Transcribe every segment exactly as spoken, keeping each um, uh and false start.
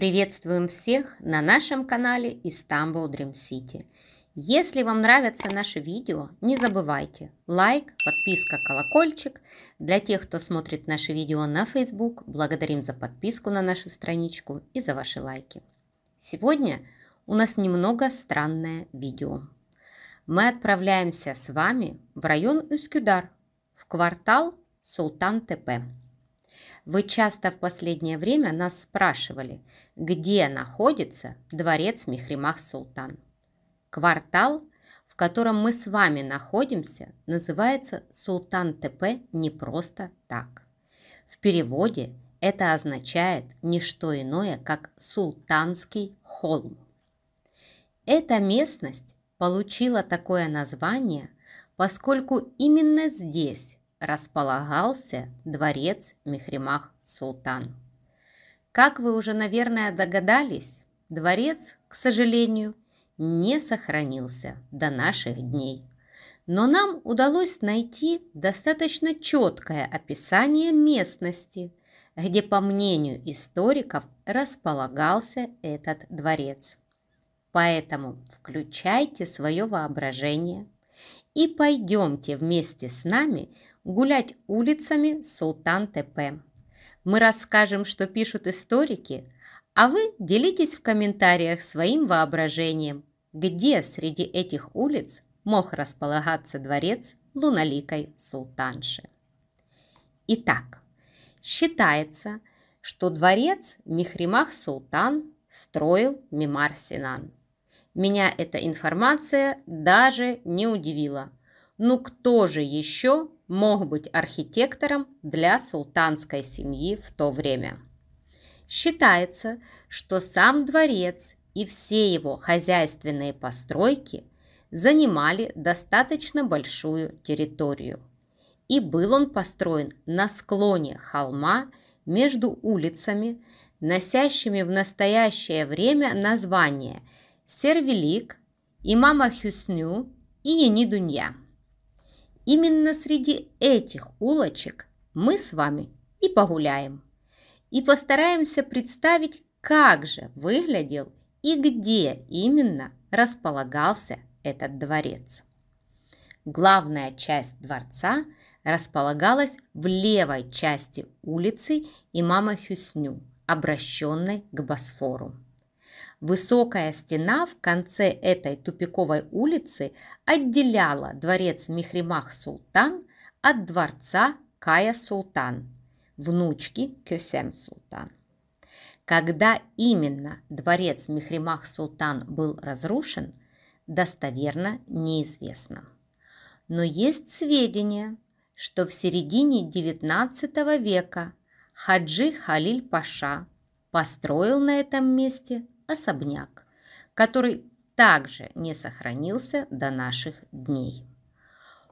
Приветствуем всех на нашем канале Istanbul Dream City. Если вам нравятся наши видео, не забывайте лайк, подписка, колокольчик. Для тех, кто смотрит наши видео на Facebook, благодарим за подписку на нашу страничку и за ваши лайки. Сегодня у нас немного странное видео. Мы отправляемся с вами в район Ускюдар, в квартал Султантепе. Вы часто в последнее время нас спрашивали, где находится дворец Михримах Султан. Квартал, в котором мы с вами находимся, называется Султантепе не просто так. В переводе это означает не что иное, как Султанский холм. Эта местность получила такое название, поскольку именно здесь располагался дворец Михримах Султан. Как вы уже, наверное, догадались, дворец, к сожалению, не сохранился до наших дней. Но нам удалось найти достаточно четкое описание местности, где, по мнению историков, располагался этот дворец. Поэтому включайте свое воображение и пойдемте вместе с нами гулять улицами Султантепе. Мы расскажем, что пишут историки, а вы делитесь в комментариях своим воображением, где среди этих улиц мог располагаться дворец луноликой султанши. Итак, считается, что дворец Михримах Султан строил Мимар Сенан. Меня эта информация даже не удивила. Ну кто же еще мог быть архитектором для султанской семьи в то время? Считается, что сам дворец и все его хозяйственные постройки занимали достаточно большую территорию. И был он построен на склоне холма между улицами, носящими в настоящее время название Сервелик, Имама Хюсню и Енидунья. Именно среди этих улочек мы с вами и погуляем. И постараемся представить, как же выглядел и где именно располагался этот дворец. Главная часть дворца располагалась в левой части улицы Имама Хюсню, обращенной к Босфору. Высокая стена в конце этой тупиковой улицы отделяла дворец Михримах Султан от дворца Кая-султан, внучки Кесем-султан. Когда именно дворец Михримах Султан был разрушен, достоверно неизвестно. Но есть сведения, что в середине девятнадцатого века Хаджи Халиль Паша построил на этом месте особняк, который также не сохранился до наших дней.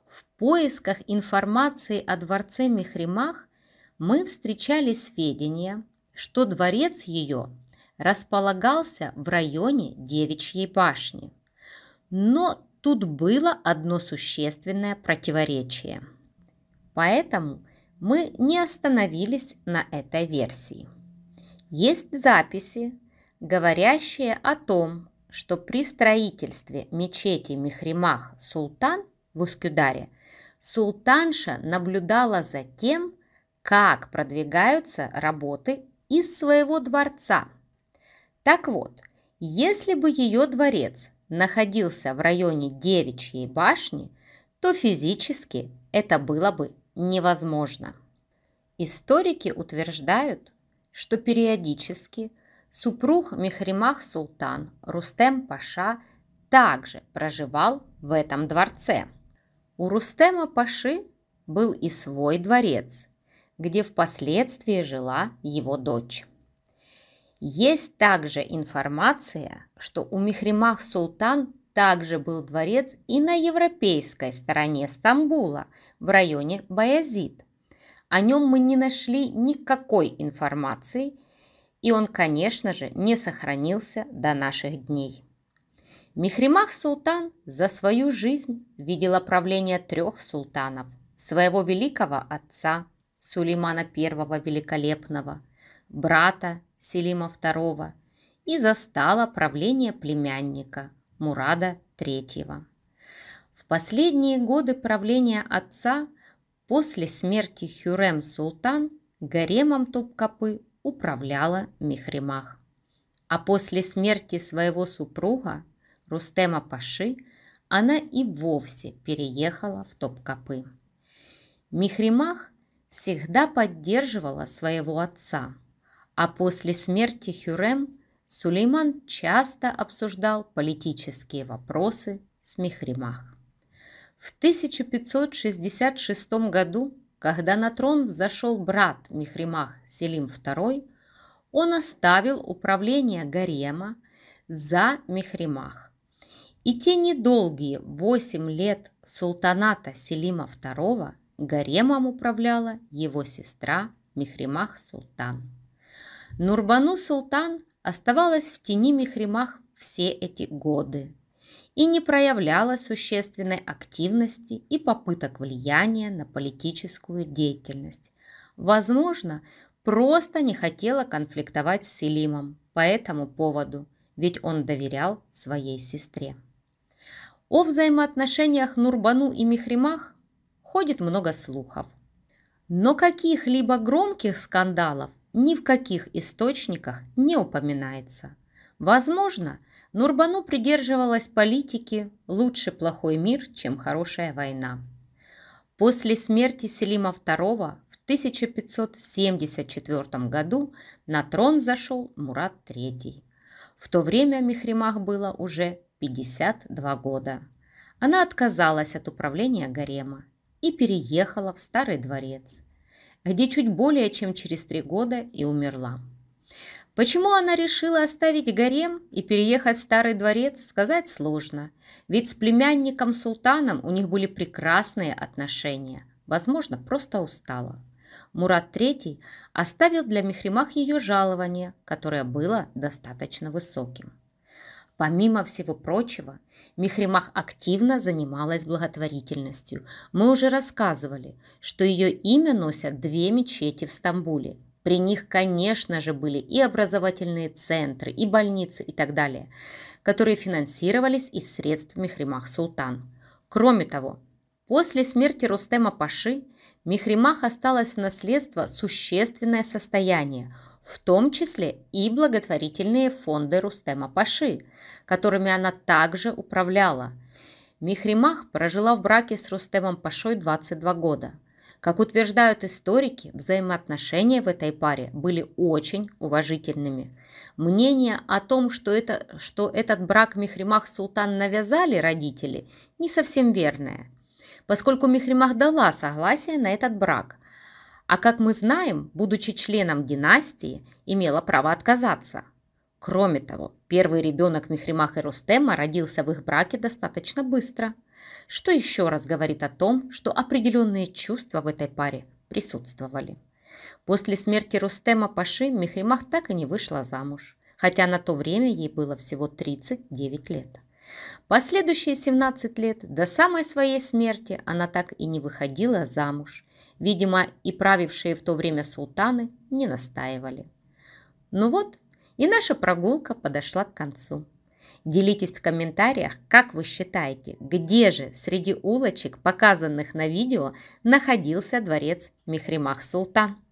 В поисках информации о дворце Михримах мы встречали сведения, что дворец ее располагался в районе Девичьей башни. Но тут было одно существенное противоречие. Поэтому мы не остановились на этой версии. Есть записи, говорящие о том, что при строительстве мечети Михримах Султан в Ускюдаре султанша наблюдала за тем, как продвигаются работы из своего дворца. Так вот, если бы ее дворец находился в районе Девичьей башни, то физически это было бы невозможно. Историки утверждают, что периодически супруг Михримах Султан Рустем Паша также проживал в этом дворце. У Рустема Паши был и свой дворец, где впоследствии жила его дочь. Есть также информация, что у Михримах Султан также был дворец и на европейской стороне Стамбула, в районе Баязид. О нем мы не нашли никакой информации, и он, конечно же, не сохранился до наших дней. Михримах Султан за свою жизнь видела правление трех султанов: своего великого отца Сулеймана первого Великолепного, брата Селима второго и застала правление племянника Мурада третьего. В последние годы правления отца после смерти Хюрем султан гаремом Топкапы управляла Михримах, а после смерти своего супруга Рустема Паши она и вовсе переехала в Топкапы. Михримах всегда поддерживала своего отца, а после смерти Хюрем Сулейман часто обсуждал политические вопросы с Михримах. В тысяча пятьсот шестьдесят шестом году, когда на трон взошел брат Михримах Селим второй, он оставил управление гарема за Михримах. И те недолгие восемь лет султаната Селима второго гаремом управляла его сестра Михримах Султан. Нурбану султан оставалась в тени Михримах все эти годы и не проявляла существенной активности и попыток влияния на политическую деятельность. Возможно, просто не хотела конфликтовать с Селимом по этому поводу, ведь он доверял своей сестре. О взаимоотношениях Нурбану и Михримах ходит много слухов, но каких-либо громких скандалов ни в каких источниках не упоминается. Возможно, Нурбану придерживалась политики «лучше плохой мир, чем хорошая война». После смерти Селима второго в тысяча пятьсот семьдесят четвёртом году на трон зашел Мурад третий. В то время Михримах было уже пятьдесят два года. Она отказалась от управления гарема и переехала в Старый дворец, где чуть более чем через три года и умерла. Почему она решила оставить гарем и переехать в Старый дворец, сказать сложно, ведь с племянником султаном у них были прекрасные отношения, возможно, просто устала. Мурад третий оставил для Михримах ее жалование, которое было достаточно высоким. Помимо всего прочего, Михримах активно занималась благотворительностью. Мы уже рассказывали, что ее имя носят две мечети в Стамбуле. При них, конечно же, были и образовательные центры, и больницы, и так далее, которые финансировались из средств Михримах Султан. Кроме того, после смерти Рустема Паши Михримах осталось в наследство существенное состояние, в том числе и благотворительные фонды Рустема Паши, которыми она также управляла. Михримах прожила в браке с Рустемом Пашой двадцать два года. Как утверждают историки, взаимоотношения в этой паре были очень уважительными. Мнение о том, что, это, что этот брак Михримах Султан навязали родители, не совсем верное, поскольку Михримах дала согласие на этот брак, а, как мы знаем, будучи членом династии, имела право отказаться. Кроме того, первый ребенок Михримах и Рустема родился в их браке достаточно быстро, что еще раз говорит о том, что определенные чувства в этой паре присутствовали. После смерти Рустема Паши Михримах так и не вышла замуж, хотя на то время ей было всего тридцать девять лет. Последующие семнадцать лет до самой своей смерти она так и не выходила замуж. Видимо, и правившие в то время султаны не настаивали. Ну вот, и наша прогулка подошла к концу. Делитесь в комментариях, как вы считаете, где же среди улочек, показанных на видео, находился дворец Михримах Султан.